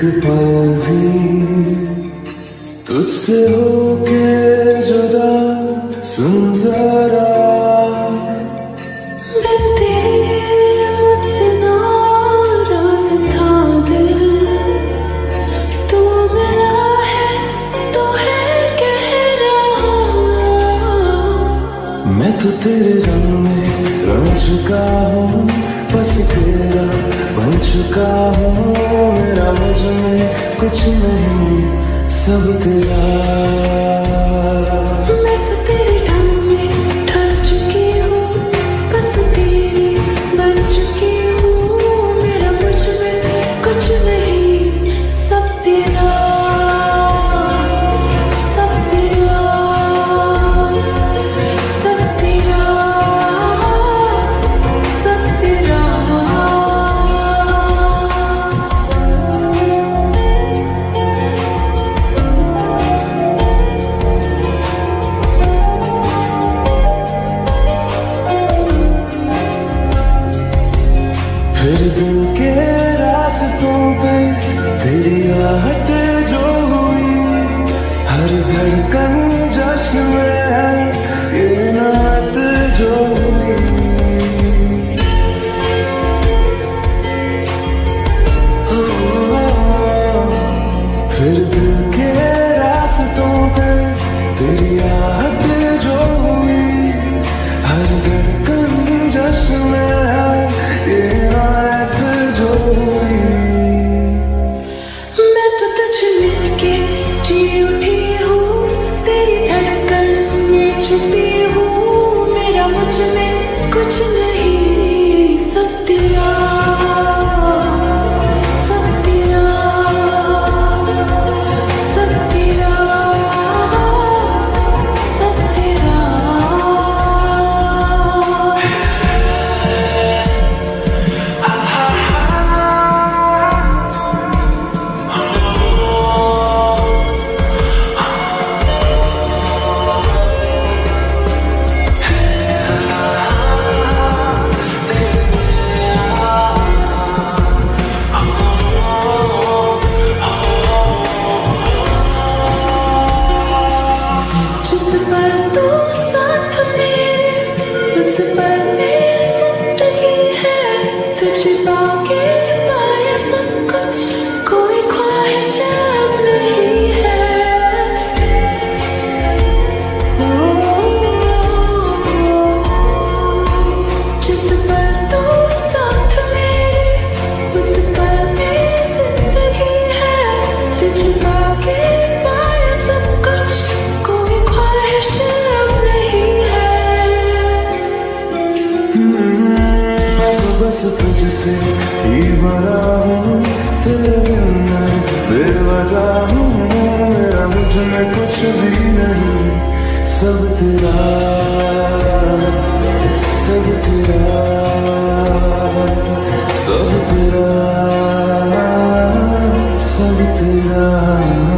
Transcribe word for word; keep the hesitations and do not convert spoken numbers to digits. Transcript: एक पल भी तुझसे होके जुदा सुन जरा बिन तेरे मुझसे ना रोज था दिल तू मिला है तो है कह रहा मैं तो तेरे रंग में रंग चुका हूँ बस तेरा बन चुका हूँ मेरा मुझ में कुछ नहीं सब तेरा मैं तो तेरे ढंग में ढल चुकी हूँ बस तेरी बन चुकी हूँ मेरा मुझ में कुछ नहीं सब तेरा सब तेरा सब तेरा सब तेरा फिर दिन के रास्तों पे तेरी आहट जो हुई हर धड़कन जश्न में है ये नात जो हुई फिर दिन के रास्तों पे तेरी आहट जो हुई हर धड़कन जश्न में कुछ नहीं सब तेरा सब तेरा सब तेरा सब तेरा तुझसे ही भरा हूँ तेरे बिना बेवजह हूँ मेरा मुझ में कुछ भी नहीं सब तेरा सब तेरा सब तेरा सब तेरा।